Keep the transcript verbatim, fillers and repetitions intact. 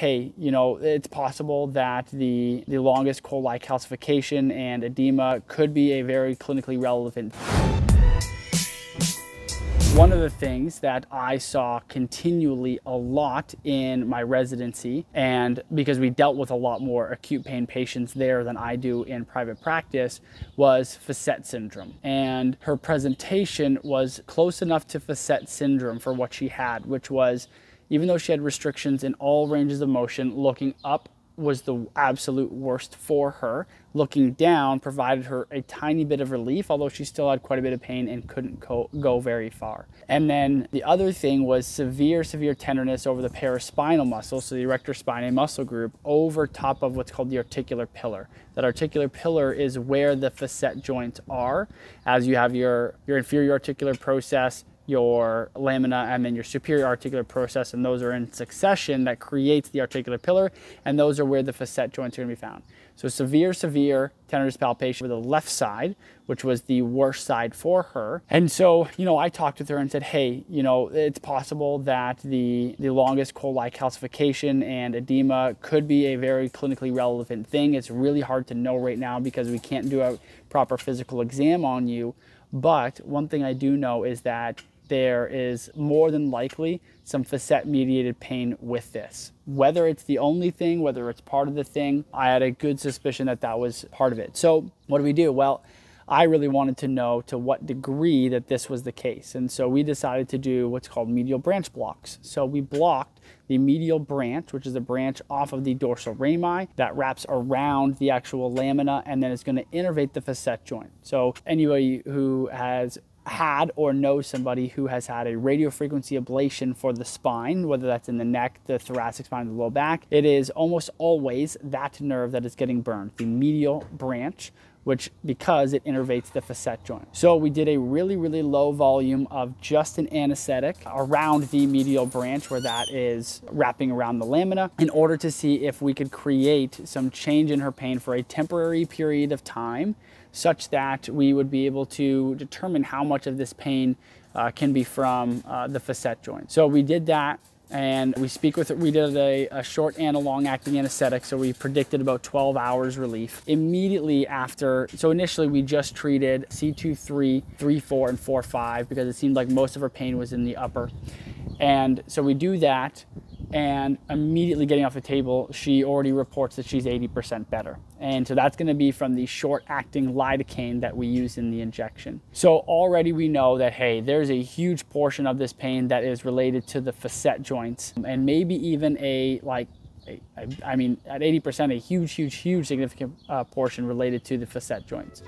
hey, you know, it's possible that the, the longus colli calcification and edema could be a very clinically relevant. One of the things that I saw continually a lot in my residency, and because we dealt with a lot more acute pain patients there than I do in private practice, was facet syndrome. And her presentation was close enough to facet syndrome for what she had, which was, even though she had restrictions in all ranges of motion, looking up was the absolute worst for her. Looking down provided her a tiny bit of relief, although she still had quite a bit of pain and couldn't go, go very far. And then the other thing was severe, severe tenderness over the paraspinal muscle, so the erector spinae muscle group, over top of what's called the articular pillar. That articular pillar is where the facet joints are, as you have your, your inferior articular process, your lamina, and then your superior articular process, and those are in succession that creates the articular pillar, and those are where the facet joints are going to be found. So severe, severe tenderness palpation with the left side, which was the worst side for her. And so, you know, I talked with her and said, hey, you know, it's possible that the, the longus colli calcification and edema could be a very clinically relevant thing. It's really hard to know right now because we can't do a proper physical exam on you. But one thing I do know is that there is more than likely some facet-mediated pain with this. Whether it's the only thing, whether it's part of the thing, I had a good suspicion that that was part of it. So what do we do? Well, I really wanted to know to what degree that this was the case. And so we decided to do what's called medial branch blocks. So we blocked the medial branch, which is a branch off of the dorsal rami that wraps around the actual lamina, and then it's going to innervate the facet joint. So anybody who has had or knows somebody who has had a radio frequency ablation for the spine, whether that's in the neck, the thoracic spine, the low back, it is almost always that nerve that is getting burned, the medial branch, which because it innervates the facet joint. So we did a really, really low volume of just an anesthetic around the medial branch where that is wrapping around the lamina in order to see if we could create some change in her pain for a temporary period of time, such that we would be able to determine how much of this pain uh, can be from uh, the facet joint. So we did that. And we speak with it. We did a, a short and a long acting anesthetic, so we predicted about twelve hours relief. Immediately after, so initially we just treated C two, three, three, four, and four, five because it seemed like most of her pain was in the upper. And so we do that, and immediately getting off the table, she already reports that she's eighty percent better. And so that's gonna be from the short acting lidocaine that we use in the injection. So already we know that, hey, there's a huge portion of this pain that is related to the facet joints, and maybe even a, like, a, I mean, at eighty percent, a huge, huge, huge significant uh, portion related to the facet joints.